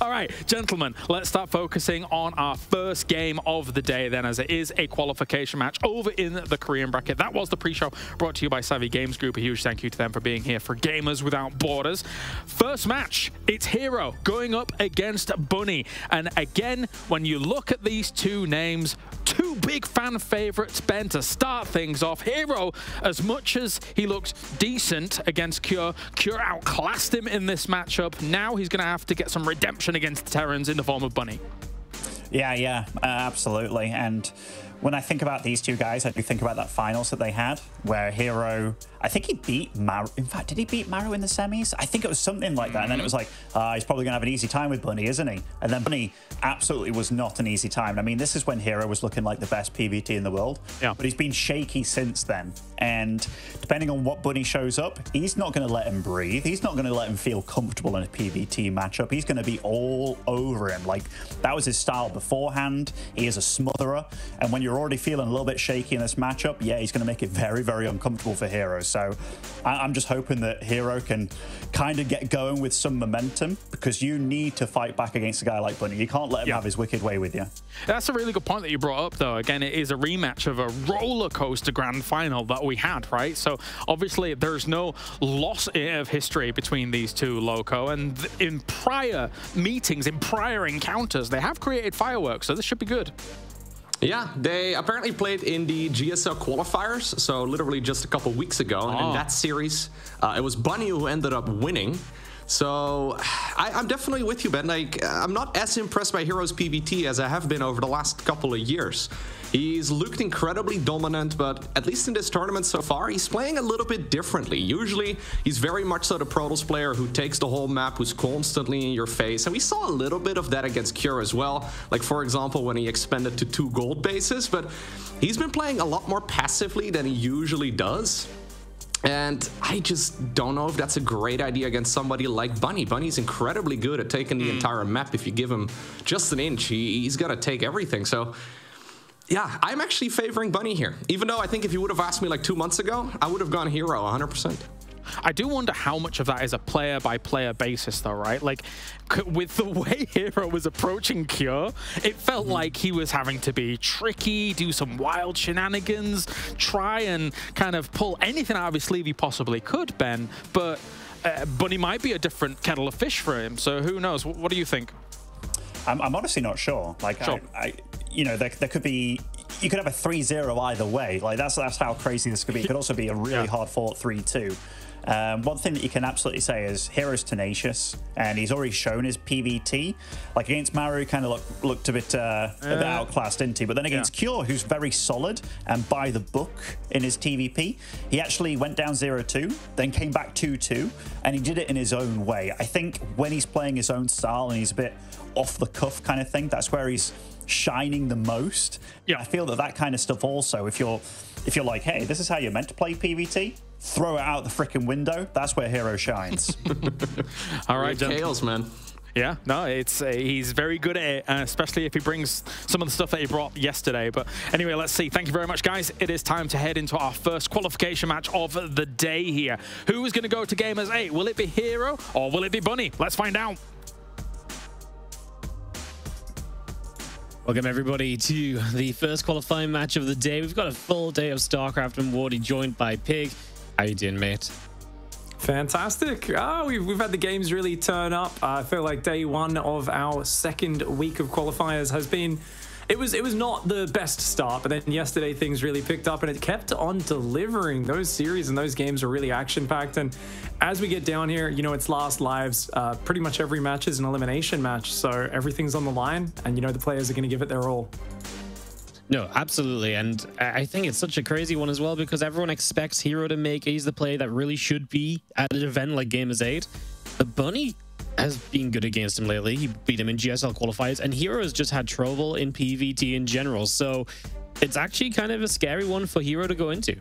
All right, gentlemen, let's start focusing on our first game of the day then, as it is a qualification match over in the Korean bracket. That was the pre-show brought to you by Savvy Games Group. A huge thank you to them for being here for Gamers Without Borders. First match, it's herO going up against Bunny. And again, when you look at these two names, two big fan favorites, Ben, to start things off. herO, as much as he looked decent against Cure, Cure outclassed him in this matchup. Now he's going to have to get some redemption against the Terrans in the form of Bunny. Yeah, absolutely. And when I think about these two guys, I do think about that finals that they had, where herO, I think he beat Maru. In fact, did he beat Maru in the semis? I think it was something like that. And then it was like, he's probably going to have an easy time with Bunny, isn't he? And then Bunny absolutely was not an easy time. I mean, this is when herO was looking like the best PvT in the world. Yeah. But he's been shaky since then. And depending on what Bunny shows up, he's not going to let him breathe. He's not going to let him feel comfortable in a PvT matchup. He's going to be all over him. Like, that was his style beforehand. He is a smotherer. And when you're already feeling a little bit shaky in this matchup, yeah, he's going to make it very, very uncomfortable for herO. So I'm just hoping that herO can kind of get going with some momentum, because you need to fight back against a guy like Bunny. You can't let him have his wicked way with you. That's a really good point that you brought up, though. Again, it is a rematch of a roller coaster grand final that we had, right? So obviously there's no loss of history between these two loco, and in prior meetings, in prior encounters, they have created fireworks, so this should be good. Yeah, they apparently played in the GSL qualifiers, so literally just a couple weeks ago. Oh. And in that series, it was Bunny who ended up winning. So I'm definitely with you, Ben. Like, I'm not as impressed by herO's PvT as I have been over the last couple of years. He's looked incredibly dominant, but at least in this tournament so far, he's playing a little bit differently. Usually, he's very much so the Protoss player who takes the whole map, who's constantly in your face. And we saw a little bit of that against Cure as well. Like, for example, when he expanded to 2 gold bases, but he's been playing a lot more passively than he usually does. And I just don't know if that's a great idea against somebody like Bunny. Bunny's incredibly good at taking the entire map. If you give him just an inch, he's got to take everything. So, yeah, I'm actually favoring Bunny here. Even though I think if you would have asked me like 2 months ago, I would have gone herO 100%. I do wonder how much of that is a player-by-player basis, though, right? Like, with the way herO was approaching Cure, it felt like he was having to be tricky, do some wild shenanigans, try and kind of pull anything out of his sleeve he possibly could, Ben. But Bunny might be a different kettle of fish for him, so who knows? What do you think? I'm honestly not sure. Like, sure. I you know, there could be... You could have a 3-0 either way. Like, that's how crazy this could be. It could also be a really hard-fought 3-2. One thing that you can absolutely say is herO's tenacious, and he's already shown his PvT. Like, against Maru, kind of looked a bit outclassed, didn't he? But then against Cure, who's very solid and by the book in his TvP, he actually went down 0-2, then came back 2-2, and he did it in his own way. I think when he's playing his own style and he's a bit off the cuff kind of thing, that's where he's shining the most. Yeah. I feel that kind of stuff also, if you're like, hey, this is how you're meant to play PvT, throw it out the frickin' window. That's where herO shines. All right, Tails, man. Yeah, no, it's he's very good at it, especially if he brings some of the stuff that he brought yesterday. But anyway, let's see. Thank you very much, guys. It is time to head into our first qualification match of the day here. Who is going to go to Gamers8? Will it be herO or will it be Bunny? Let's find out. Welcome, everybody, to the first qualifying match of the day. We've got a full day of StarCraft and Wardy, joined by Pig. How you doing, mate? Fantastic. We've had the games really turn up. I feel like day one of our second week of qualifiers has been... It was not the best start, but then yesterday things really picked up and it kept on delivering. Those series and those games are really action-packed. And as we get down here, you know, it's last lives. Pretty much every match is an elimination match. So everything's on the line and, you know, the players are going to give it their all. No, absolutely. And I think it's such a crazy one as well, because everyone expects herO to make. He's the player that really should be at an event like Gamers8. But Bunny has been good against him lately. He beat him in GSL qualifiers, and herO has just had trouble in PvT in general. So it's actually kind of a scary one for herO to go into.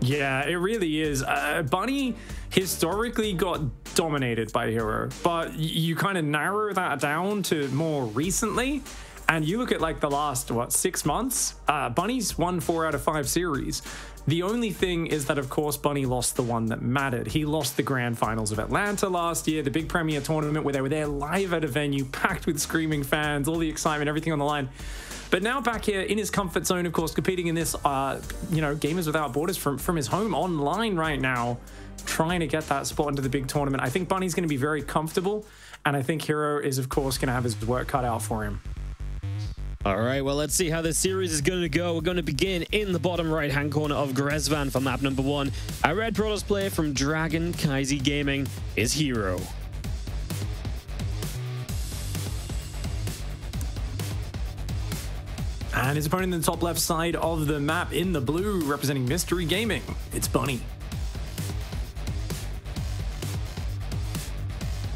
Yeah, it really is. Bunny historically got dominated by herO, but you kind of narrow that down to more recently, And you look at like the last, what, 6 months, Bunny's won 4 out of 5 series. The only thing is that, of course, Bunny lost the one that mattered. He lost the grand finals of Atlanta last year, the big premier tournament where they were there live at a venue, packed with screaming fans, all the excitement, everything on the line. But now back here in his comfort zone, of course, competing in this, you know, Gamers Without Borders from his home online right now, trying to get that spot into the big tournament. I think Bunny's going to be very comfortable, and I think herO is, of course, going to have his work cut out for him. All right, well, let's see how this series is going to go. We're going to begin in the bottom right-hand corner of Gresvan for map number 1. Our red Protoss player from DragonKaisiGaming is herO. And his opponent in the top left side of the map in the blue, representing Mystery Gaming, it's Bunny.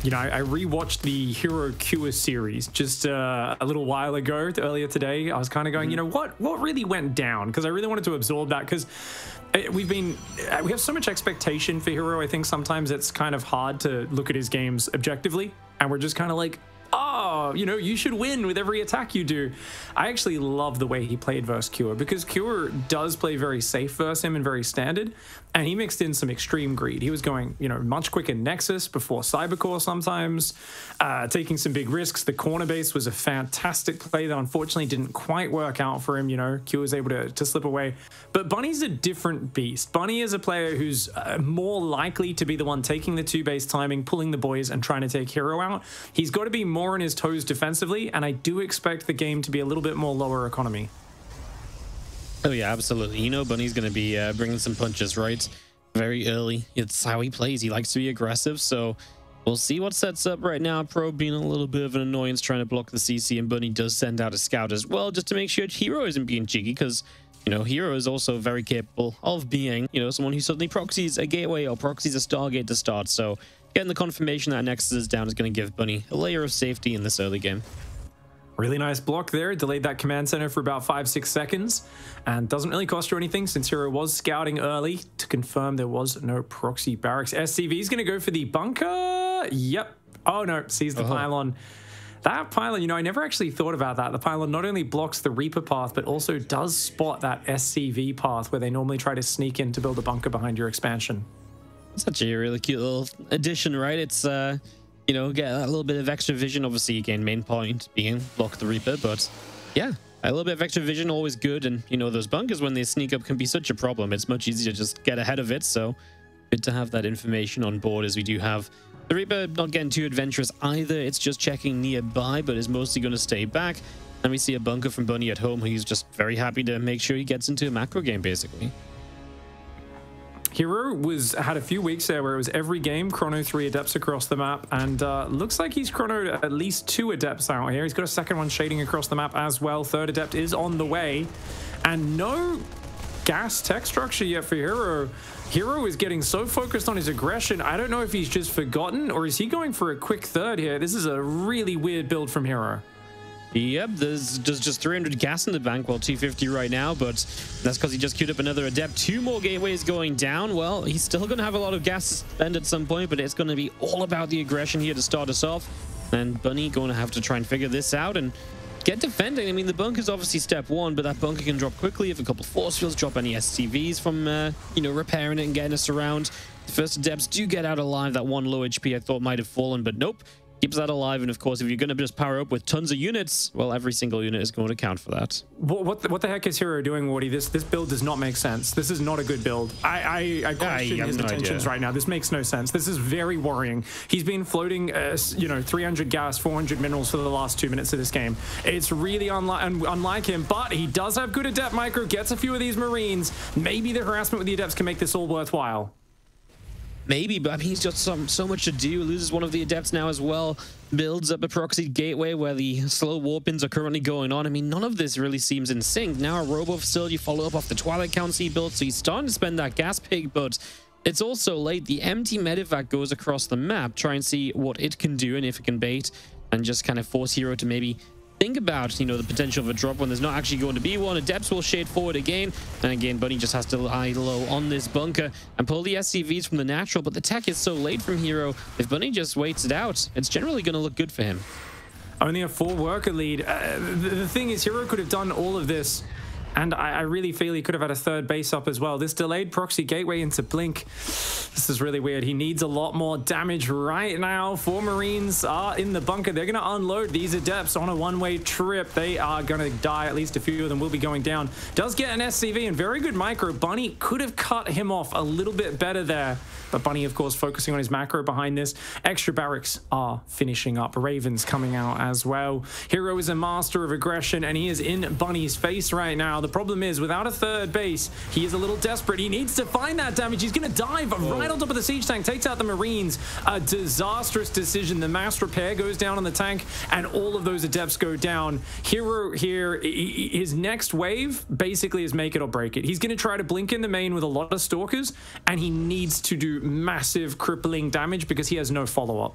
You know, I rewatched the herO Cure series just a little while ago, earlier today. I was kind of going, you know, what really went down? Because I really wanted to absorb that, because we have so much expectation for herO. I think sometimes it's kind of hard to look at his games objectively, and we're just kind of like, oh, you know, you should win with every attack you do. I actually love the way he played versus Cure, because Cure does play very safe versus him and very standard, and he mixed in some extreme greed. He was going, you know, much quicker Nexus before Cybercore sometimes, taking some big risks. The corner base was a fantastic play that unfortunately didn't quite work out for him. You know, Cure was able to slip away. But Bunny's a different beast. Bunny is a player who's more likely to be the one taking the 2-base timing, pulling the boys, and trying to take herO out. He's got to be more on his toes defensively, and I do expect the game to be a little bit more lower economy. Oh yeah, absolutely. You know, Bunny's going to be bringing some punches, right? Very early. It's how he plays. He likes to be aggressive, so we'll see what sets up right now. Probe being a little bit of an annoyance, trying to block the CC, and Bunny does send out a scout as well, just to make sure herO isn't being cheeky, because, you know, herO is also very capable of being, you know, someone who suddenly proxies a gateway or proxies a Stargate to start, so getting the confirmation that Nexus is down is going to give Bunny a layer of safety in this early game. Really nice block there. Delayed that command center for about 5-6 seconds, and doesn't really cost you anything since herO was scouting early to confirm there was no proxy barracks. SCV is going to go for the bunker. Yep. Oh no, sees the pylon. That pylon, you know, I never actually thought about that. The pylon not only blocks the Reaper path, but also does spot that SCV path where they normally try to sneak in to build a bunker behind your expansion. It's actually a really cute little addition, right? It's, you know, get a little bit of extra vision. Obviously, again, main point being block the Reaper, but yeah, a little bit of extra vision, always good. And, you know, those bunkers, when they sneak up, can be such a problem. It's much easier to just get ahead of it, so good to have that information on board, as we do have the Reaper not getting too adventurous either. It's just checking nearby, but is mostly going to stay back. And we see a bunker from Bunny at home, who's just very happy to make sure he gets into a macro game, basically. herO had a few weeks there where it was every game, chrono 3 adepts across the map, and looks like he's chronoed at least 2 adepts out here. He's got a second one shading across the map as well. Third adept is on the way, and no gas tech structure yet for herO. herO is getting so focused on his aggression. I don't know if he's just forgotten, or is he going for a quick third here? This is a really weird build from herO. Yep, there's just 300 gas in the bank, well, 250 right now, but that's because he just queued up another adept. 2 more gateways going down. Well, he's still going to have a lot of gas to spend at some point, but it's going to be all about the aggression here to start us off. And Bunny going to have to try and figure this out and get defending. I mean, the bunker's obviously step one, but that bunker can drop quickly if a couple force fields drop any SCVs from, you know, repairing it and getting us around. The first adepts do get out alive. That one low HP I thought might have fallen, but nope. Keeps that alive, and of course, if you're going to just power up with tons of units, well, every single unit is going to count for that. What the heck is herO doing, Wardy? This build does not make sense. This is not a good build. I question his intentions right now. This makes no sense. This is very worrying. He's been floating, you know, 300 gas, 400 minerals for the last 2 minutes of this game. It's really unlike him, but he does have good adept micro, gets a few of these marines. Maybe the harassment with the adepts can make this all worthwhile. Maybe, but I mean, he's got so much to do. Loses one of the adepts now as well. Builds up a proxy gateway where the slow warp-ins are currently going on. I mean, none of this really seems in sync. Now a robo facility follow up off the Twilight Council he built, so he's starting to spend that gas pig, but it's also late. The empty medevac goes across the map. Try and see what it can do and if it can bait, and just kind of force herO to maybe think about, you know, the potential of a drop when there's not actually going to be one. Adepts will shade forward again, and again, Bunny just has to lie low on this bunker and pull the SCVs from the natural, but the tech is so late from herO. If Bunny just waits it out, it's generally going to look good for him. Only a 4-worker lead. The thing is, herO could have done all of this, and I really feel he could have had a third base up as well. This delayed proxy gateway into Blink. This is really weird. He needs a lot more damage right now. 4 Marines are in the bunker. They're going to unload these Adepts on a one-way trip. They are going to die. At least a few of them will be going down. Does get an SCV and very good micro. Bunny could have cut him off a little bit better there. But Bunny, of course, focusing on his macro behind this. Extra barracks are finishing up. Ravens coming out as well. herO is a master of aggression, and he is in Bunny's face right now. The problem is, without a third base, he is a little desperate. He needs to find that damage. He's going to dive right on top of the siege tank, takes out the Marines. A disastrous decision. The mass repair goes down on the tank, and all of those Adepts go down. herO here, his next wave basically is make it or break it. He's going to try to blink in the main with a lot of Stalkers, and he needs to do massive crippling damage because he has no follow-up.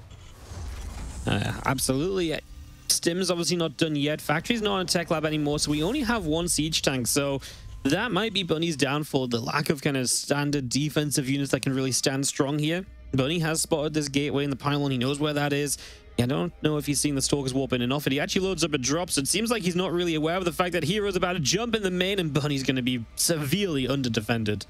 Absolutely. Stim's obviously not done yet. Factory's not on Tech Lab anymore, so we only have one siege tank, so that might be Bunny's downfall, the lack of kind of standard defensive units that can really stand strong here. Bunny has spotted this gateway in the pylon. He knows where that is. I don't know if he's seen the Stalkers warp in enough, and he actually loads up and drops. It seems like he's not really aware of the fact that herO's about to jump in the main, and Bunny's going to be severely under-defended.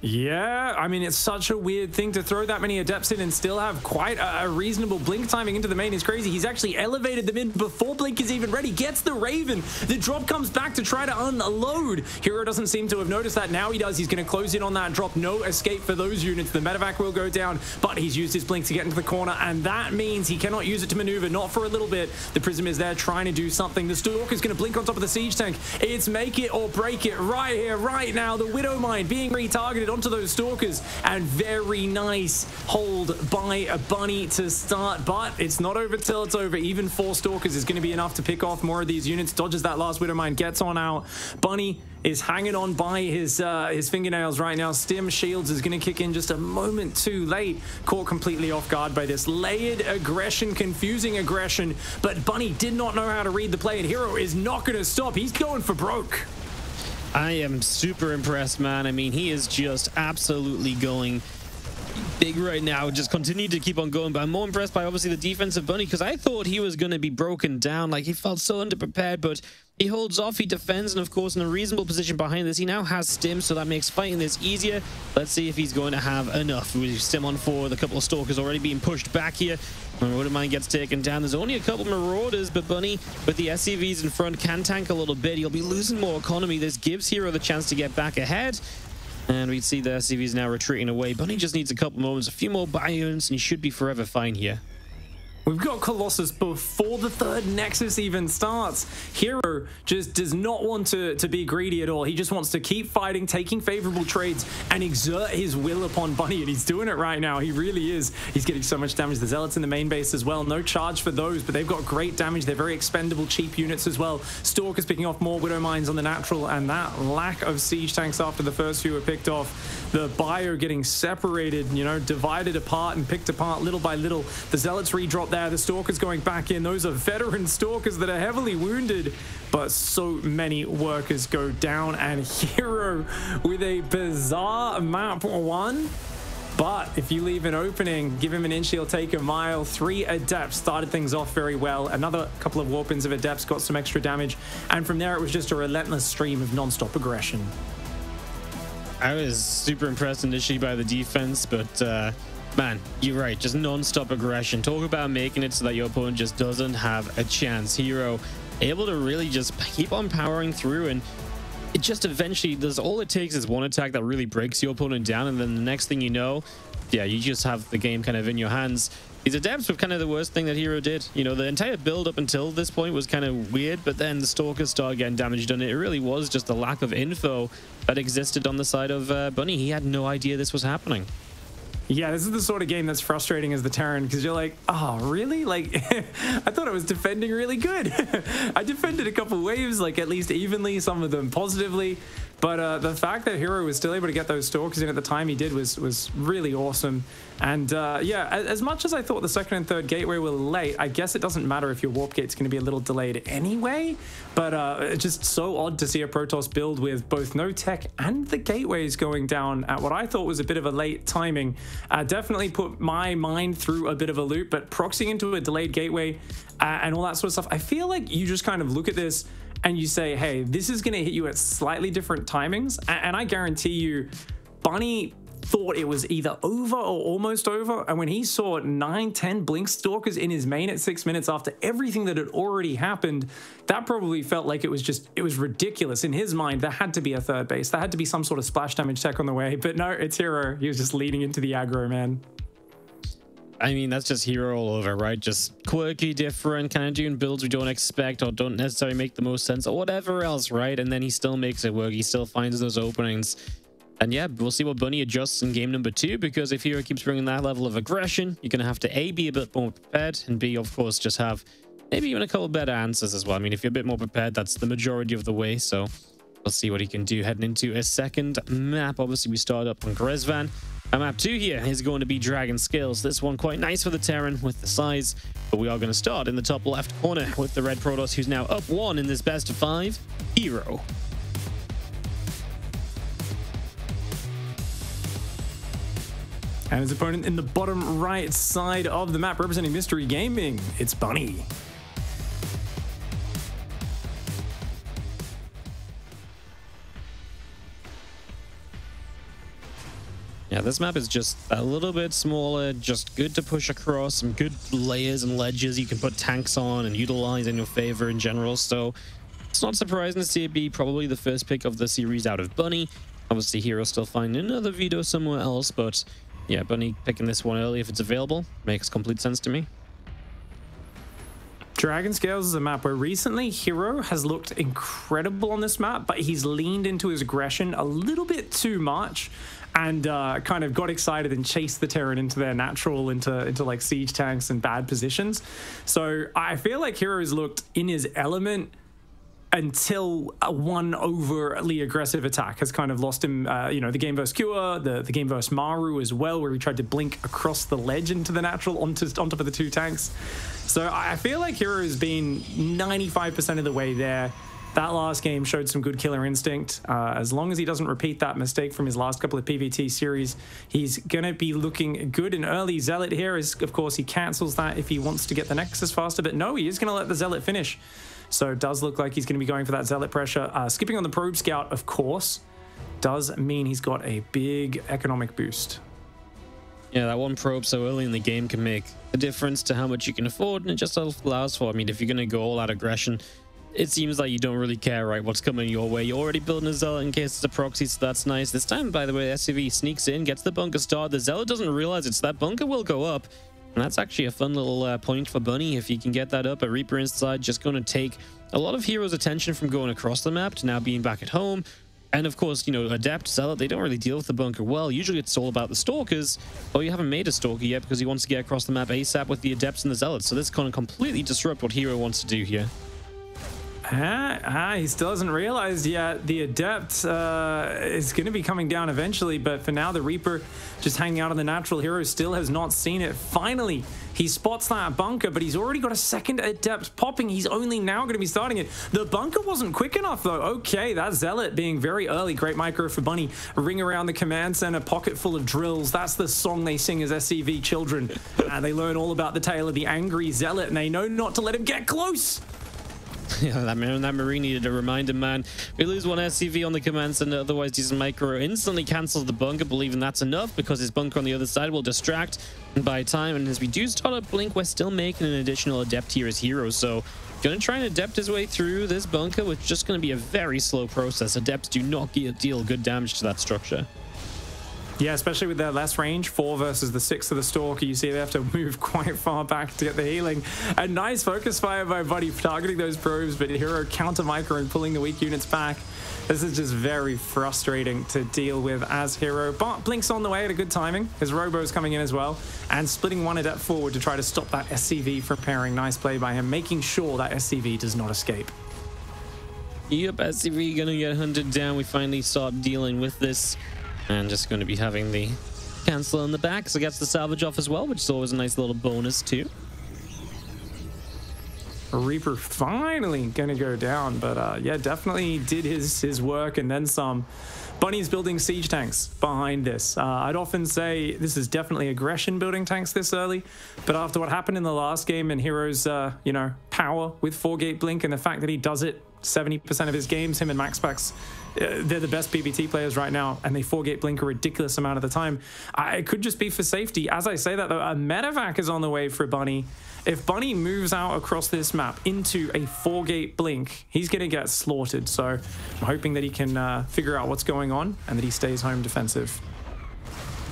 Yeah, I mean, it's such a weird thing to throw that many Adepts in and still have quite a reasonable blink timing into the main is crazy. He's actually elevated them in before Blink is even ready. Gets the Raven. The drop comes back to try to unload. herO doesn't seem to have noticed that. Now he does. He's going to close in on that drop. No escape for those units. The medevac will go down, but he's used his blink to get into the corner, and that means he cannot use it to maneuver, not for a little bit. The Prism is there trying to do something. The Stalker's going to blink on top of the siege tank. It's make it or break it right here, right now. The Widow Mine being retargeted onto those Stalkers, and very nice hold by a Bunny to start, but it's not over till it's over. Even 4 Stalkers is going to be enough to pick off more of these units. Dodges that last Widow Mine, gets on out. Bunny is hanging on by his fingernails right now. Stim Shields is going to kick in just a moment too late. Caught completely off guard by this layered aggression, confusing aggression, but Bunny did not know how to read the play, and herO is not going to stop. He's going for broke. I am super impressed, man. I mean, he is just absolutely going big right now. Just continue to keep on going, but I'm more impressed by obviously the defense of Bunny, because I thought he was going to be broken down. Like, he felt so underprepared, but he holds off, he defends, and of course in a reasonable position behind this. He now has Stim, so that makes fighting this easier. Let's see if he's going to have enough. With Stim on 4, the couple of Stalkers already being pushed back here. Marauder Mine gets taken down. There's only a couple Marauders, but Bunny with the SCVs in front can tank a little bit. He'll be losing more economy. This gives herO the chance to get back ahead. And we see the SCVs now retreating away. Bunny just needs a couple moments, a few more buy units, and he should be forever fine here. We've got Colossus before the third Nexus even starts. herO just does not want to be greedy at all. He just wants to keep fighting, taking favorable trades, and exert his will upon Bunny, and he's doing it right now. He really is. He's getting so much damage. The Zealots in the main base as well. No charge for those, but they've got great damage. They're very expendable, cheap units as well. Stalkers picking off more Widow Mines on the natural, and that lack of siege tanks after the first few were picked off. The bio getting separated, you know, divided apart and picked apart little by little. The Zealots redrop there. The Stalkers going back in. Those are veteran Stalkers that are heavily wounded, but so many workers go down, and herO with a bizarre map one. But if you leave an opening, give him an inch, he'll take a mile. 3 Adepts started things off very well. Another couple of warp-ins of Adepts got some extra damage, and from there it was just a relentless stream of non-stop aggression. I was super impressed initially by the defense, but man, you're right, just non-stop aggression. Talk about making it so that your opponent just doesn't have a chance. herO able to really just keep on powering through, and it just eventually, there's all it takes is one attack that really breaks your opponent down, and then the next thing you know, yeah, you just have the game kind of in your hands. These Adepts were kind of the worst thing that herO did. You know, the entire build up until this point was kind of weird, but then the Stalkers started getting damaged, and it really was just the lack of info that existed on the side of Bunny. He had no idea this was happening. Yeah, this is the sort of game that's frustrating as the Terran, because you're like, oh, really? Like, I thought I was defending really good. I defended a couple waves, like at least evenly, some of them positively. But the fact that herO was still able to get those stalkers in at the time he did was really awesome. And yeah, as much as I thought the second and third gateway were late, I guess it doesn't matter if your warp gate's going to be a little delayed anyway. But it's just so odd to see a Protoss build with both no tech and the gateways going down at what I thought was a bit of a late timing. Definitely put my mind through a bit of a loop, but proxying into a delayed gateway and all that sort of stuff, I feel like you just kind of look at this and you say, hey, this is going to hit you at slightly different timings. And I guarantee you, Bunny thought it was either over or almost over. And when he saw 9-10 blink stalkers in his main at 6 minutes after everything that had already happened, that probably felt like it was just, it was ridiculous. In his mind, there had to be a third base. There had to be some sort of splash damage tech on the way. But no, it's herO. He was just leading into the aggro, man. I mean, that's just herO all over, right? Just quirky, different, kind of doing builds we don't expect or don't necessarily make the most sense or whatever else, right? And then he still makes it work. He still finds those openings. And yeah, we'll see what Bunny adjusts in game number 2, because if herO keeps bringing that level of aggression, you're going to have to A, be a bit more prepared, and B, of course, just have maybe even a couple better answers as well. I mean, if you're a bit more prepared, that's the majority of the way. So we'll see what he can do heading into a second map. Obviously, we start up on Gresvan. And map 2 here is going to be Dragon Scales. This one quite nice for the Terran with the size, but we are going to start in the top left corner with the red Protoss, who's now up 1 in this best of 5, herO. And his opponent in the bottom right side of the map representing Mystery Gaming, it's Bunny. Yeah, this map is just a little bit smaller, just good to push across, some good layers and ledges you can put tanks on and utilize in your favor in general. So it's not surprising to see it be probably the first pick of the series out of Bunny. Obviously, herO still finding another veto somewhere else, but yeah, Bunny picking this one early if it's available makes complete sense to me. Dragon Scales is a map where recently herO has looked incredible on this map, but he's leaned into his aggression a little bit too much and kind of got excited and chased the Terran into their natural, into like siege tanks and bad positions. So I feel like herO has looked in his element until one overly aggressive attack has kind of lost him, you know, the game versus Cure, the game versus Maru as well, where he tried to blink across the ledge into the natural on top of the two tanks. So I feel like herO has been 95% of the way there. That last game showed some good killer instinct. As long as he doesn't repeat that mistake from his last couple of PvT series, he's going to be looking good. An early Zealot here is, of course, he cancels that if he wants to get the Nexus faster, but no, he is going to let the Zealot finish. So it does look like he's going to be going for that Zealot pressure. Skipping on the Probe Scout, of course, does mean he's got a big economic boost. Yeah, that one probe so early in the game can make a difference to how much you can afford, and it just allows for, I mean, if you're going to go all out aggression, it seems like you don't really care, right, what's coming your way. You're already building a Zealot in case it's a proxy, so that's nice. This time, by the way, SCV sneaks in, gets the bunker started. The Zealot doesn't realize it's that bunker will go up. And that's actually a fun little point for Bunny. If he can get that up, a Reaper inside just going to take a lot of hero's attention from going across the map to now being back at home. And of course, you know, Adept, Zealot, they don't really deal with the bunker well. Usually it's all about the Stalkers. Well, you haven't made a Stalker yet because he wants to get across the map ASAP with the Adepts and the Zealots. So this is going to completely disrupt what herO wants to do here. He still hasn't realized yet the Adept is going to be coming down eventually, but for now the Reaper just hanging out on the natural. herO still has not seen it. Finally, he spots that bunker, but he's already got a second Adept popping. He's only now going to be starting it. The bunker wasn't quick enough, though. Okay, that Zealot being very early. Great micro for Bunny. Ring around the command center, pocket full of drills. That's the song they sing as SCV children. They learn all about the tale of the angry Zealot, and they know not to let him get close. Yeah, that Marine needed a reminder, man. We lose one SCV on the command center, otherwise decent micro instantly cancels the bunker, believing that's enough because his bunker on the other side will distract by time. And as we do start up blink, we're still making an additional Adept here as herO. So going to try and Adept his way through this bunker, which is just going to be a very slow process. Adepts do not deal good damage to that structure. Yeah, especially with their less range, 4 versus the 6 of the Stalker. You see they have to move quite far back to get the healing. A nice focus fire by Buddy targeting those probes, but herO counter micro and pulling the weak units back. This is just very frustrating to deal with as herO. But Blink's on the way at a good timing. His Robo's coming in as well and splitting one Adept forward to try to stop that SCV from pairing. Nice play by him, making sure that SCV does not escape. Yep, SCV gonna get hunted down. We finally stopped dealing with this and just gonna be having the cancel in the back, so gets the salvage off as well, which is always a nice little bonus too. Reaper finally gonna go down, but yeah, definitely did his work and then some. Bunny's building siege tanks behind this. I'd often say this is definitely aggression building tanks this early, but after what happened in the last game and herO's you know, power with 4-gate blink and the fact that he does it 70% of his games, him and MaxPax, they're the best PBT players right now, and they 4-gate blink a ridiculous amount of the time. It could just be for safety. As I say that, though, a medevac is on the way for Bunny. If Bunny moves out across this map into a 4-gate blink, he's going to get slaughtered. So I'm hoping that he can figure out what's going on and that he stays home defensive.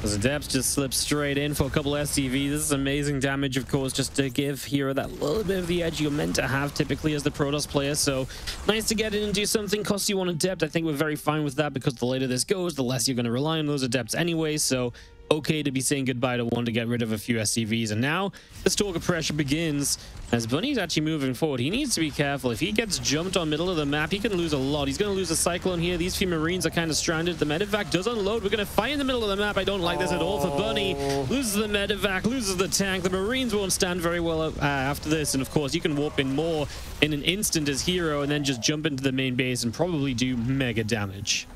As Adepts just slips straight in for a couple SCVs. This is amazing damage, of course, just to give herO that little bit of the edge you're meant to have typically as the Protoss player. So nice to get in and do something. Costs you one Adept. I think we're very fine with that because the later this goes, the less you're going to rely on those Adepts anyway. So okay to be saying goodbye to one to get rid of a few SCVs. And now this talk of pressure begins as Bunny's actually moving forward. He needs to be careful. If he gets jumped on middle of the map, he can lose a lot. He's going to lose a Cyclone here. These few Marines are kind of stranded. The Medivac does unload. We're going to fight in the middle of the map. I don't like this at all for Bunny. Loses the Medivac, loses the tank. The Marines won't stand very well after this. And of course, you can warp in more in an instant as herO and then just jump into the main base and probably do mega damage.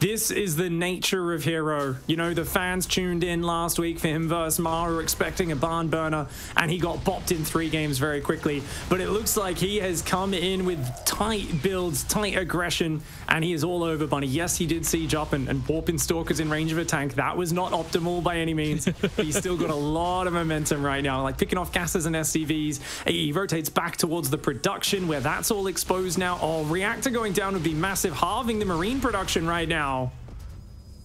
This is the nature of herO. You know, the fans tuned in last week for him versus Maru expecting a barn burner, and he got bopped in 3 games very quickly. But it looks like he has come in with tight builds, tight aggression, and he is all over Bunny. Yes, he did siege up and warp in Stalkers in range of a tank. That was not optimal by any means. But he's still got a lot of momentum right now, like picking off gases and SCVs. He rotates back towards the production where that's all exposed now. Oh, reactor going down would be massive, halving the Marine production right now.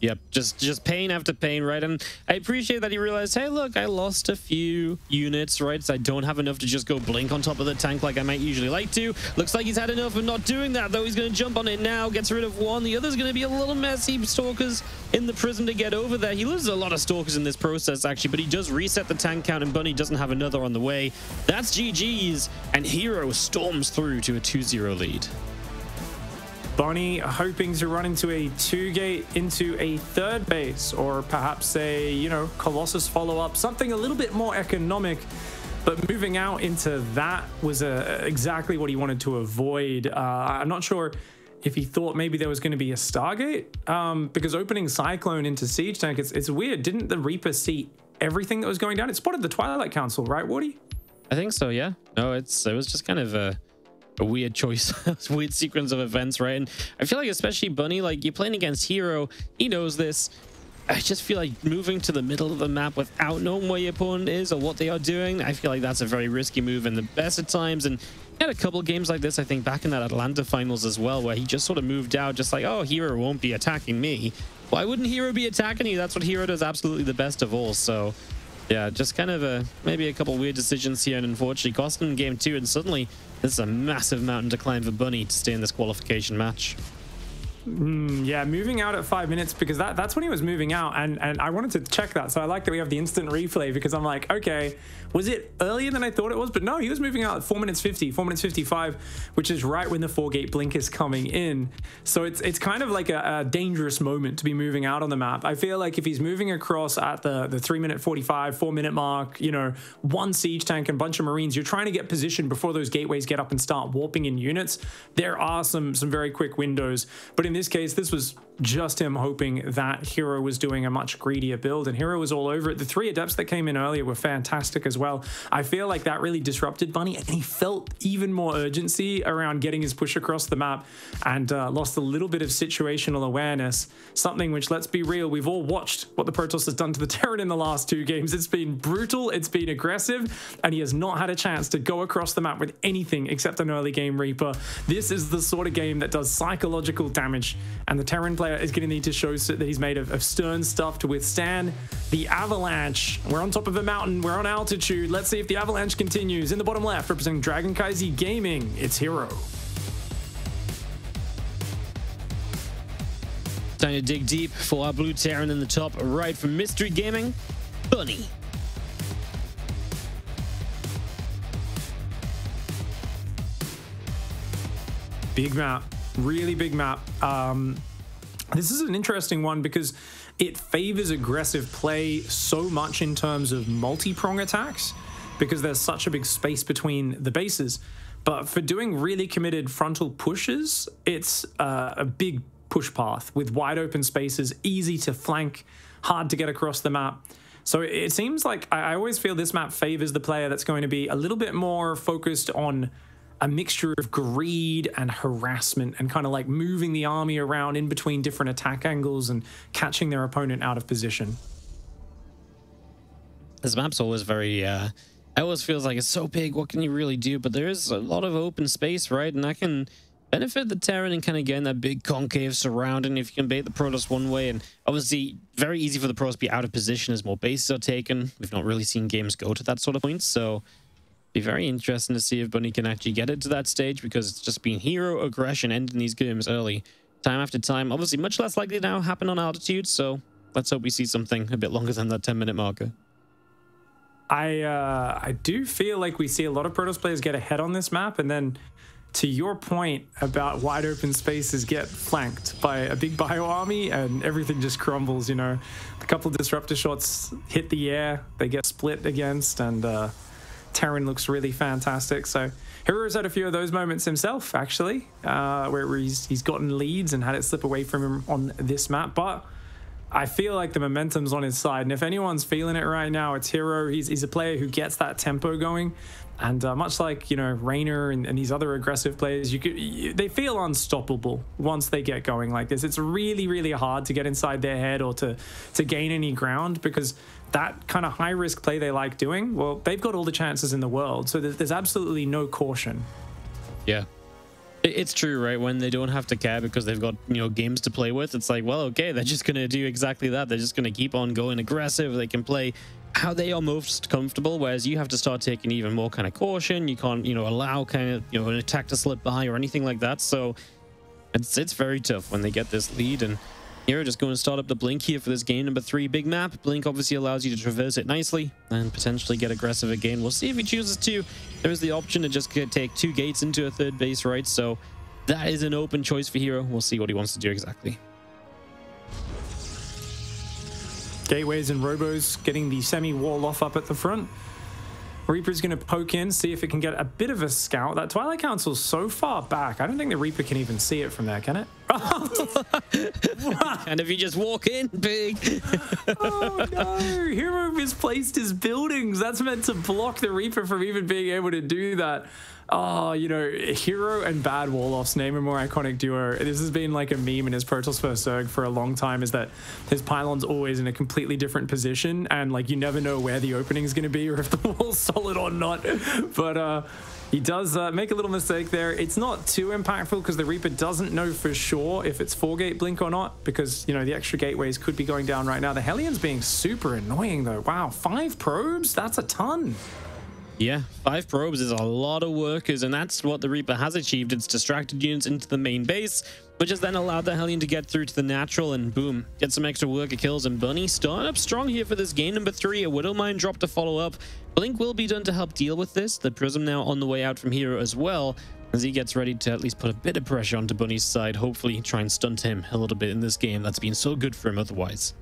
Yep, just pain after pain, right? And I appreciate that he realized, hey, look, I lost a few units, right? So I don't have enough to just go blink on top of the tank like I might usually like to. Looks like he's had enough of not doing that, though. He's going to jump on it now, gets rid of one. The other's going to be a little messy. Stalkers in the prison to get over there. He loses a lot of Stalkers in this process, actually, but he does reset the tank count, and Bunny doesn't have another on the way. That's GG's, and herO storms through to a 2-0 lead. Bunny hoping to run into a 2-gate into a 3rd base, or perhaps a, you know, Colossus follow-up, something a little bit more economic. But moving out into that was exactly what he wanted to avoid. I'm not sure if he thought maybe there was going to be a Stargate, because opening Cyclone into Siege Tank, it's weird. Didn't the Reaper see everything that was going down? It spotted the Twilight Council, right, Wardy? I think so, yeah. No, it was just kind of a weird choice. Weird sequence of events, right? And I feel like especially Bunny, like, you're playing against herO, he knows this. I just feel like moving to the middle of the map without knowing where your opponent is or what they are doing, I feel like that's a very risky move in the best of times. And he had a couple games like this, I think, back in that Atlanta finals as well, where he just sort of moved out just like, oh, herO won't be attacking me. Why wouldn't herO be attacking you? That's what herO does absolutely the best of all. So yeah, just kind of maybe a couple weird decisions here, and unfortunately cost him game 2, and suddenly this is a massive mountain to climb for Bunny to stay in this qualification match. Yeah, moving out at 5 minutes, because that's when he was moving out, and I wanted to check that. So I like that we have the instant replay, because I'm like, okay, was it earlier than I thought it was? But no, he was moving out at 4 minutes 50, 4 minutes 55, which is right when the 4-gate blink is coming in. So it's kind of like a dangerous moment to be moving out on the map. I feel like if he's moving across at the 3 minute 45, 4 minute mark, you know, one siege tank and a bunch of Marines, you're trying to get positioned before those gateways get up and start warping in units. There are some very quick windows, but in this case, this was just him hoping that herO was doing a much greedier build, and herO was all over it. The 3 adepts that came in earlier were fantastic as well. I feel like that really disrupted Bunny, and he felt even more urgency around getting his push across the map, and lost a little bit of situational awareness, something which, let's be real, we've all watched what the Protoss has done to the Terran in the last 2 games. It's been brutal, it's been aggressive, and he has not had a chance to go across the map with anything except an early game Reaper. This is the sort of game that does psychological damage, and the Terran player is going to need to show that he's made of stern stuff to withstand the avalanche. We're on top of a mountain. We're on altitude. Let's see if the avalanche continues. In the bottom left, representing DragonKaisiGaming, it's herO. Time to dig deep for our blue Terran in the top right from Mystery Gaming, Bunny. Big map. Really big map. This is an interesting one because it favors aggressive play so much in terms of multi-prong attacks, because there's such a big space between the bases. But for doing really committed frontal pushes, it's a big push path with wide open spaces, easy to flank, hard to get across the map. So it seems like I always feel this map favors the player that's going to be a little bit more focused on a mixture of greed and harassment and kind of like moving the army around in between different attack angles and catching their opponent out of position. This map's always very, it always feels like it's so big, what can you really do? But there is a lot of open space, right? And that can benefit the Terran and kind of getting that big concave surround. And if you can bait the Protoss one way, and obviously very easy for the Protoss to be out of position as more bases are taken. We've not really seen games go to that sort of point, so be very interesting to see if Bunny can actually get it to that stage, because it's just been herO aggression ending these games early time after time. Obviously much less likely now happen on Altitude, so let's hope we see something a bit longer than that 10-minute marker. I do feel like we see a lot of Protoss players get ahead on this map, and then to your point about wide open spaces, get flanked by a big bio army and everything just crumbles. You know, a couple of disruptor shots hit the air, they get split against, and Terran looks really fantastic. So herO's had a few of those moments himself, actually, where he's gotten leads and had it slip away from him on this map. But I feel like the momentum's on his side, and if anyone's feeling it right now, it's herO. He's a player who gets that tempo going, and much like, you know, Reynor and these other aggressive players, they feel unstoppable once they get going like this. It's really, really hard to get inside their head or to gain any ground, because that kind of high-risk play they like doing, well, they've got all the chances in the world, so there's absolutely no caution. Yeah. It's true, right? When they don't have to care because they've got, you know, games to play with, it's like, well, okay, they're just going to do exactly that. They're just going to keep on going aggressive. They can play how they are most comfortable, whereas you have to start taking even more kind of caution. You can't, you know, allow kind of, you know, an attack to slip by or anything like that. So it's very tough when they get this lead. And here, just going to start up the Blink here for this game number 3. Big map. Blink obviously allows you to traverse it nicely and potentially get aggressive again. We'll see if he chooses to. There is the option to just take 2 gates into a 3rd base, right? So that is an open choice for herO. We'll see what he wants to do exactly. Gateways and Robos getting the semi-wall off up at the front. Reaper's going to poke in, see if it can get a bit of a scout. That Twilight Council's so far back, I don't think the Reaper can even see it from there, can it? And if you just walk in, big. Oh, no. herO misplaced his buildings. That's meant to block the Reaper from even being able to do that. Oh, you know, herO and Bad Wall-Offs, name a more iconic duo. This has been like a meme in his Protoss vs. Zerg for a long time, is that his pylon's always in a completely different position, and like you never know where the opening's going to be or if the wall's solid or not. But he does make a little mistake there. It's not too impactful because the Reaper doesn't know for sure if it's 4-gate blink or not, because, you know, the extra gateways could be going down right now. The Helion's being super annoying though. Wow, 5 probes? That's a ton. Yeah, 5 probes is a lot of workers, and that's what the Reaper has achieved. It's distracted units into the main base, which has then allowed the Hellion to get through to the natural and boom, get some extra worker kills. And Bunny starting up strong here for this game number 3. A Widowmine drop to follow up. Blink will be done to help deal with this. The Prism now on the way out from herO as well, as he gets ready to at least put a bit of pressure onto Bunny's side, hopefully try and stunt him a little bit in this game. That's been so good for him otherwise.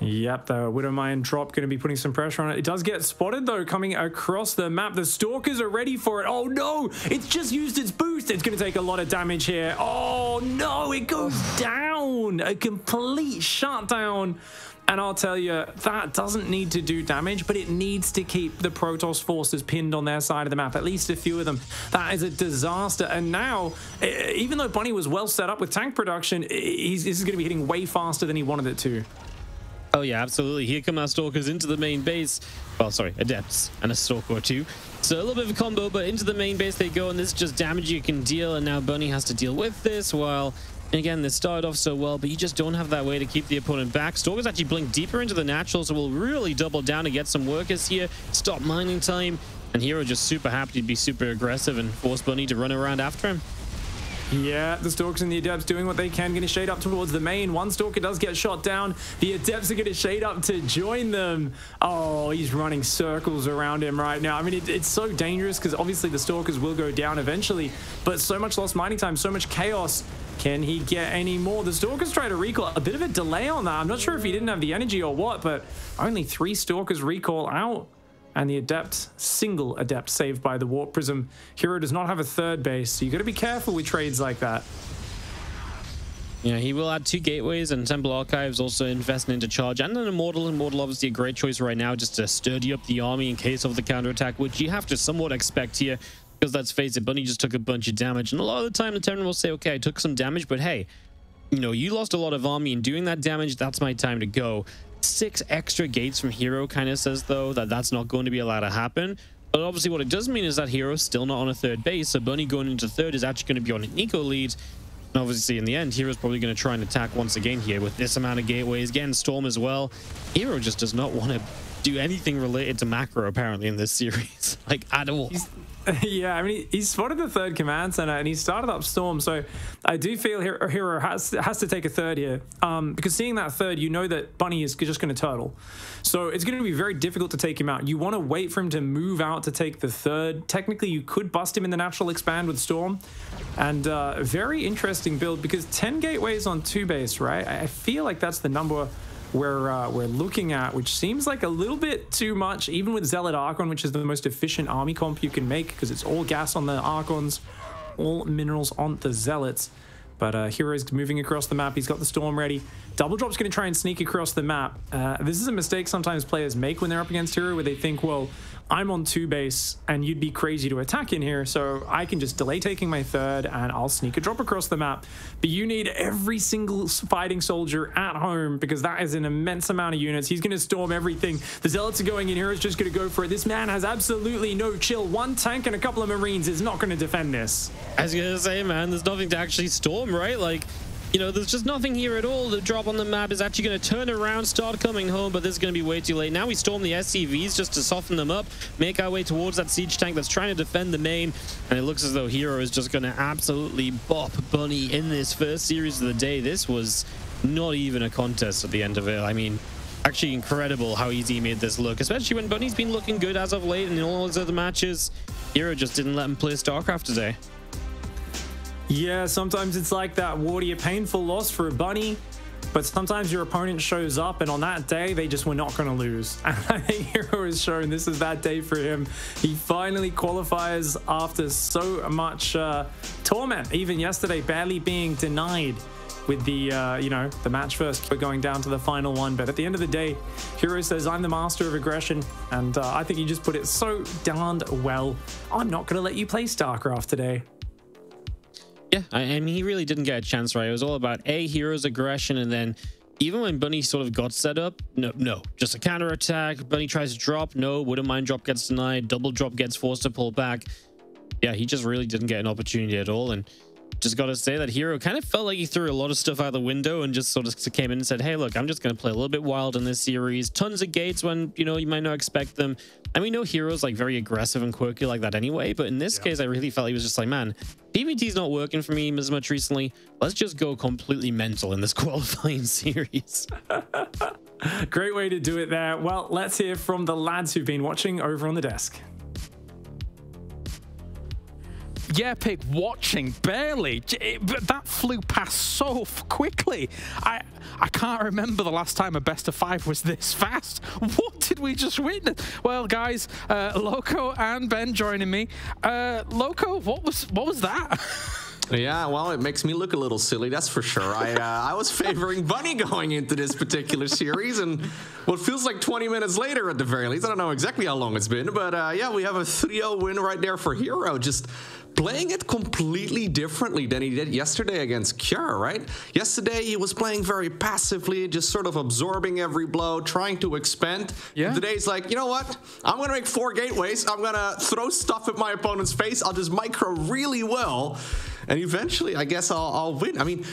Yep, the Widowmine drop going to be putting some pressure on it. It does get spotted, though, coming across the map. The Stalkers are ready for it. Oh, no! It's just used its boost. It's going to take a lot of damage here. Oh, no! It goes down! A complete shutdown. And I'll tell you, that doesn't need to do damage, but it needs to keep the Protoss forces pinned on their side of the map, at least a few of them. That is a disaster. And now, even though Bunny was well set up with tank production, this is going to be hitting way faster than he wanted it to. Oh yeah, absolutely. Here come our Stalkers into the main base. Well, sorry, Adepts and a Stalker or two. So a little bit of a combo, but into the main base they go, and this is just damage you can deal, and now Bunny has to deal with this while, again, this started off so well, but you just don't have that way to keep the opponent back. Stalkers actually blink deeper into the natural, so we'll really double down and get some workers here. Stop mining time, and herO just super happy to be super aggressive and force Bunny to run around after him. Yeah, the Stalkers and the Adepts doing what they can, getting shade up towards the main. One Stalker does get shot down. The Adepts are getting shade up to join them. Oh, he's running circles around him right now. I mean, it's so dangerous because obviously the Stalkers will go down eventually, but so much lost mining time, so much chaos. Can he get any more? The Stalkers try to recall. A bit of a delay on that. I'm not sure if he didn't have the energy or what, but only 3 Stalkers recall out. And the Adept, single Adept saved by the Warp Prism. herO does not have a third base, so you got to be careful with trades like that. Yeah, he will add 2 gateways and Temple Archives, also investing into charge and an Immortal. Immortal obviously a great choice right now just to sturdy up the army in case of the counterattack, which you have to somewhat expect here. Because let's face it, Bunny just took a bunch of damage. And a lot of the time, the Terran will say, okay, I took some damage, but hey, you know, you lost a lot of army in doing that damage. That's my time to go. 6 extra gates from herO kind of says, though, that that's not going to be allowed to happen. But obviously what it does mean is that herO's still not on a third base. So Bunny going into third is actually going to be on an eco lead. And obviously in the end, herO's probably going to try and attack once again here with this amount of gateways. Again, Storm as well. herO just does not want to do anything related to macro apparently in this series, like at all. Yeah, I mean, he spotted the third command center and he started up Storm, so I do feel herO has to take a third here, because seeing that third, you know that Bunny is just going to turtle, so it's going to be very difficult to take him out. You want to wait for him to move out to take the third. Technically, you could bust him in the natural expand with Storm, and very interesting build, because 10 gateways on 2 base, right? I feel like that's the number we're looking at, which seems like a little bit too much, even with Zealot Archon, which is the most efficient army comp you can make, because it's all gas on the Archons, all minerals on the Zealots. But herO's moving across the map. He's got the Storm ready. Double Drop's going to try and sneak across the map. This is a mistake sometimes players make when they're up against herO, where they think, well, I'm on 2 base and you'd be crazy to attack in here, so I can just delay taking my third and I'll sneak a drop across the map. But you need every single fighting soldier at home, because that is an immense amount of units. He's going to storm everything. The Zealots are going in. herO's just going to go for it. This man has absolutely no chill. One tank and a couple of Marines is not going to defend this. I was going to say, man, there's nothing to actually storm, right? Like, you know, there's just nothing here at all. The drop on the map is actually going to turn around, start coming home, but this is going to be way too late. Now we storm the SCVs just to soften them up, make our way towards that siege tank that's trying to defend the main, and it looks as though herO is just going to absolutely bop Bunny in this first series of the day. This was not even a contest at the end of it. I mean, actually incredible how easy he made this look, especially when Bunny's been looking good as of late and in all his other matches. herO just didn't let him play StarCraft today. Yeah, sometimes it's like that, Wardy, a painful loss for a Bunny, but sometimes your opponent shows up, and on that day, they just were not going to lose. And I think herO has shown this is that day for him. He finally qualifies after so much torment, even yesterday, barely being denied with the, you know, the match first. We're going down to the final one, but at the end of the day, herO says, I'm the master of aggression, and I think he just put it so darned well. I'm not going to let you play StarCraft today. Yeah, I mean, he really didn't get a chance, right? It was all about, A, herO's aggression, and then even when Bunny sort of got set up, no, just a counterattack. Bunny tries to drop, no, wouldn't mind drop gets denied, double drop gets forced to pull back. Yeah, he just really didn't get an opportunity at all, and just got to say that herO kind of felt like he threw a lot of stuff out the window and just sort of came in and said, hey, look, I'm just going to play a little bit wild in this series. Tons of gates when, you know, you might not expect them. And we know herO's like very aggressive and quirky like that anyway, but in this case, I really felt he was just like, man, DVT's not working for me as much recently. Let's just go completely mental in this qualifying series. Great way to do it there. Well, let's hear from the lads who've been watching over on the desk. Yeah, Pip, watching, barely. That flew past so quickly. I can't remember the last time a best-of-5 was this fast. What did we just witness? Well, guys, Loco and Ben joining me. Loco, what was that? Yeah, well, it makes me look a little silly, that's for sure. I was favoring Bunny going into this particular series, and what feels like 20 minutes later at the very least, I don't know exactly how long it's been, but yeah, we have a 3-0 win right there for herO, just playing it completely differently than he did yesterday against cure, right? Yesterday, he was playing very passively, just sort of absorbing every blow, trying to expand. Yeah. Today, he's like, you know what? I'm going to make 4 gateways. I'm going to throw stuff at my opponent's face. I'll just micro really well. and eventually I guess I'll win. I mean,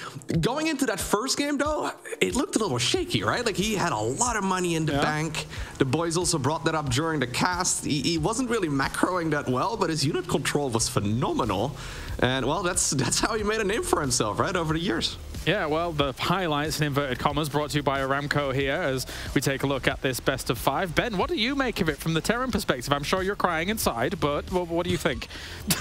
going into that first game though, it looked a little shaky, right? Like he had a lot of money in the bank. The boys also brought that up during the cast. He wasn't really macroing that well, but his unit control was phenomenal. And well, that's how he made a name for himself, right, over the years. Yeah, well, the highlights in inverted commas brought to you by Aramco here as we take a look at this best of five. Ben, what do you make of it from the Terran perspective? I'm sure you're crying inside, but what do you think?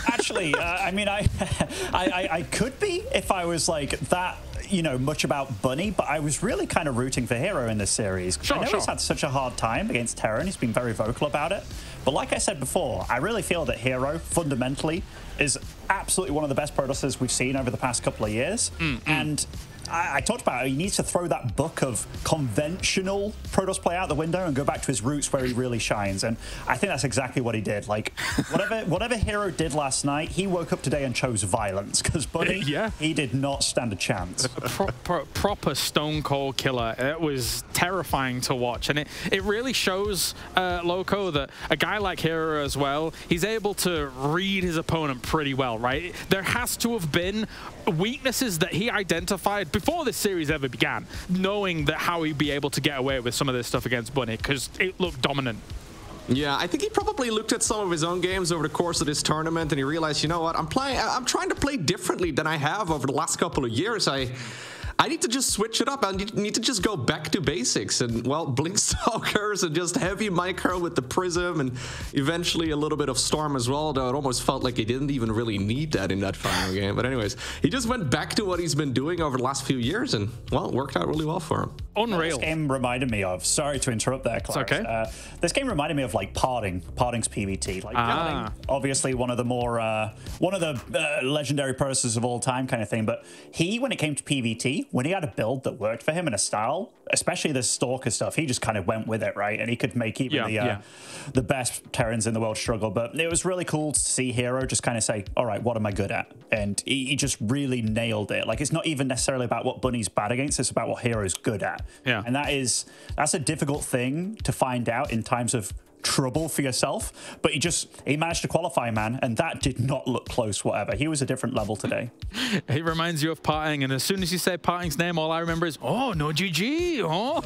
Actually, I mean, I could be if I was like that, you know, much about Bunny, but I was really kind of rooting for herO in this series. Sure, I know he's had such a hard time against Terran. He's been very vocal about it. But like I said before, I really feel that herO fundamentally is absolutely one of the best Protosses we've seen over the past couple of years. And I talked about how he needs to throw that book of conventional Protoss play out the window and go back to his roots where he really shines. And I think that's exactly what he did. Like, whatever herO did last night, he woke up today and chose violence. Because, buddy, he did not stand a chance. Proper stone cold killer. It was terrifying to watch. And it really shows, Loco, that a guy like herO as well, he's able to read his opponent pretty well, right? There has to have been weaknesses that he identified before this series ever began, knowing that how he'd be able to get away with some of this stuff against Bunny, because it looked dominant. Yeah, I think he probably looked at some of his own games over the course of this tournament, and he realized, you know what, I'm trying to play differently than I have over the last couple of years. I need to just switch it up. I need to just go back to basics and, well, blink stalkers and just heavy micro with the prism and eventually a little bit of storm as well, though it almost felt like he didn't even really need that in that final game. But anyways, he just went back to what he's been doing over the last few years and, well, it worked out really well for him. Unreal. This game reminded me of, sorry to interrupt there, Clarence. It's okay. This game reminded me of, like, Parting's PBT. Like, obviously one of the more, legendary Protosses of all time kind of thing. But he, when it came to PBT, when he had a build that worked for him and a style, especially the Stalker stuff, he just kind of went with it, right? And he could make even the best Terrans in the world struggle. But it was really cool to see herO just kind of say, all right, what am I good at? And he just really nailed it. Like, it's not even necessarily about what Bunny's bad against, it's about what herO's good at. Yeah. And that's a difficult thing to find out in times of trouble for yourself, but he managed to qualify, man, and that did not look close whatever. He was a different level today. He reminds you of Parting, and as soon as you say Parting's name, all I remember is, oh, no GG, oh,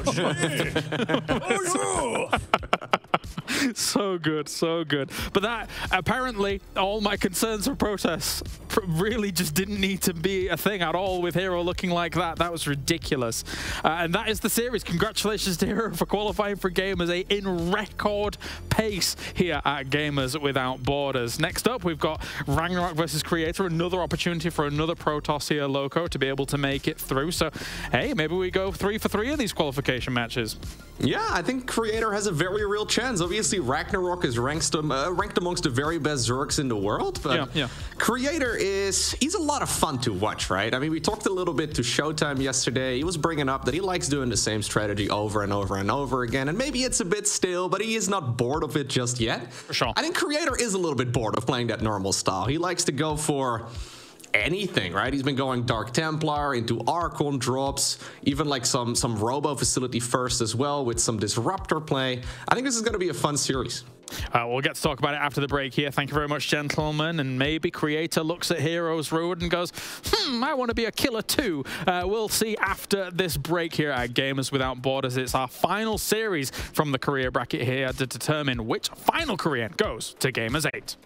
oh yeah. So good, so good. But that, apparently, all my concerns for Protoss really just didn't need to be a thing at all with herO looking like that. That was ridiculous. And that is the series. Congratulations to herO for qualifying for Gamers8 in record pace here at Gamers Without Borders. Next up, we've got Ragnarok versus Creator, another opportunity for another Protoss here, Loco, to be able to make it through. So, hey, maybe we go 3 for 3 in these qualification matches. Yeah, I think Creator has a very real chance. Obviously, Ragnarok is ranked amongst the very best Zergs in the world, but Creator he's a lot of fun to watch, right? I mean, we talked a little bit to Showtime yesterday. He was bringing up that he likes doing the same strategy over and over and over again, and maybe it's a bit stale, but he is not bored of it just yet. For sure. I think Creator is a little bit bored of playing that normal style. He likes to go for anything, right? He's been going Dark Templar into Archon drops, even like some Robo facility first as well with some Disruptor play. I think this is going to be a fun series. We'll get to talk about it after the break here. Thank you very much, gentlemen. And maybe Creator looks at herO's road and goes, I want to be a killer too. We'll see after this break here at Gamers Without Borders. It's our final series from the career bracket here to determine which final Korean goes to Gamers 8.